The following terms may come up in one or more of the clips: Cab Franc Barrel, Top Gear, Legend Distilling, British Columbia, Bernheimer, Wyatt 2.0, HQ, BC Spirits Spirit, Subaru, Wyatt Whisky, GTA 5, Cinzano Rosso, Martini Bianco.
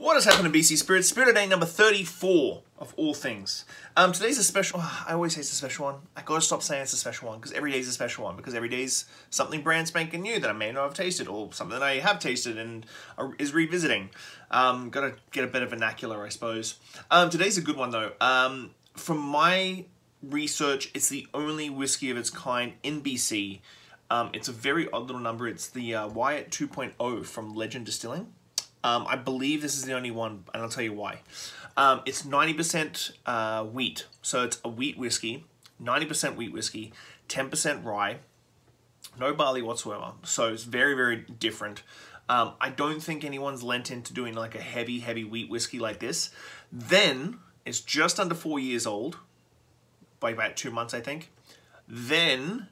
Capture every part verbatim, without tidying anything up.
What is happening, B C Spirits? Spirit Day number thirty-four, of all things. Um, today's a special, oh, I always say it's a special one. I gotta stop saying it's a special one, because every day's a special one, because every day's something brand spanking new that I may not have tasted, or something that I have tasted and is revisiting. Um, gotta get a bit of vernacular, I suppose. Um, today's a good one, though. Um, from my research, it's the only whiskey of its kind in B C. Um, it's a very odd little number. It's the uh, Wyatt two point oh from Legend Distilling. Um, I believe this is the only one, and I'll tell you why. Um, it's ninety percent uh, wheat, so it's a wheat whiskey, ninety percent wheat whiskey, ten percent rye, no barley whatsoever. So it's very, very different. Um, I don't think anyone's lent into doing like a heavy, heavy wheat whiskey like this. Then it's just under four years old, by about two months, I think. Then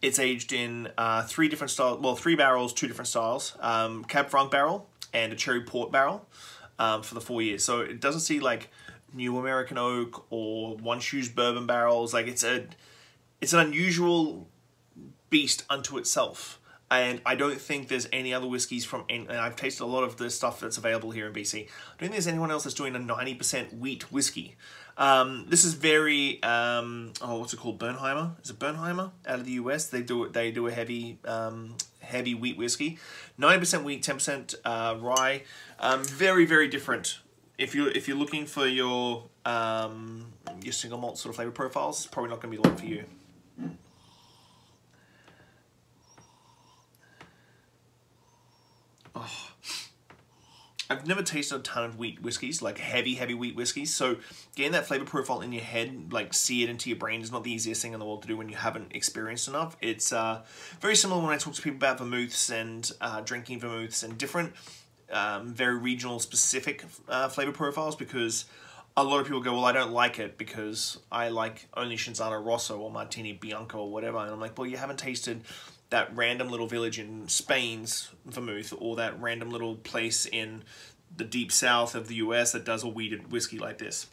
it's aged in uh, three different styles, well, three barrels, two different styles, um, Cab Franc barrel, and a cherry port barrel um, for the four years. So it doesn't see like new American oak or one shoes bourbon barrels. Like it's a, it's an unusual beast unto itself. And I don't think there's any other whiskeys from, and I've tasted a lot of the stuff that's available here in B C. I don't think there's anyone else that's doing a ninety percent wheat whiskey. Um, this is very, um, oh, what's it called? Bernheimer? Is it Bernheimer? Out of the U S, they do it. They do a heavy, um, heavy wheat whiskey. ninety percent wheat, ten percent uh, rye. Um, very, very different. If you if you're looking for your um, your single malt sort of flavor profiles, it's probably not going to be the one for you. Oh, I've never tasted a ton of wheat whiskies, like heavy, heavy wheat whiskies. So getting that flavor profile in your head, like see it into your brain, is not the easiest thing in the world to do when you haven't experienced enough. It's uh, very similar when I talk to people about vermouths and uh, drinking vermouths and different, um, very regional specific uh, flavor profiles, because a lot of people go, well, I don't like it because I like only Cinzano Rosso or Martini Bianco or whatever. And I'm like, well, you haven't tasted that random little village in Spain's vermouth, or that random little place in the deep south of the U S that does a weeded whiskey like this.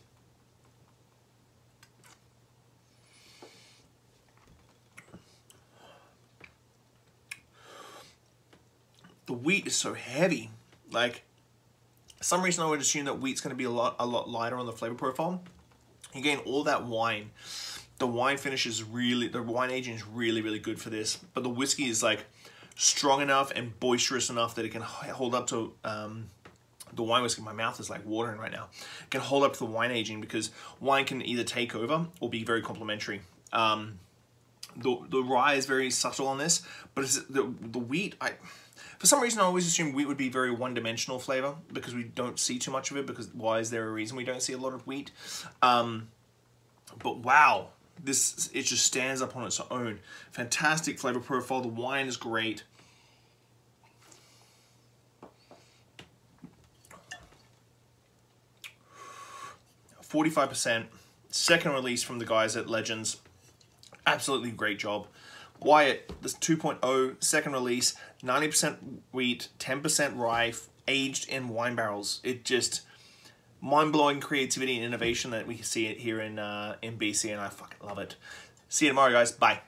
The wheat is so heavy. Like, for some reason I would assume that wheat's gonna be a lot, a lot lighter on the flavor profile. Again, all that wine. The wine finish is really, the wine aging is really, really good for this. But the whiskey is like strong enough and boisterous enough that it can hold up to um, the wine whiskey. My mouth is like watering right now. It can hold up to the wine aging, because wine can either take over or be very complimentary. Um, the, the rye is very subtle on this, but it's the, the wheat, I, for some reason I always assumed wheat would be very one-dimensional flavor, because we don't see too much of it, because why is there a reason we don't see a lot of wheat? Um, but wow. This, it just stands up on its own. Fantastic flavor profile. The wine is great. forty-five percent. Second release from the guys at Legends. Absolutely great job. Wyatt, this two point oh, second release. ninety percent wheat, ten percent rye, aged in wine barrels. It just... mind-blowing creativity and innovation that we see it here in uh, in B C, and I fucking love it. See you tomorrow, guys. Bye.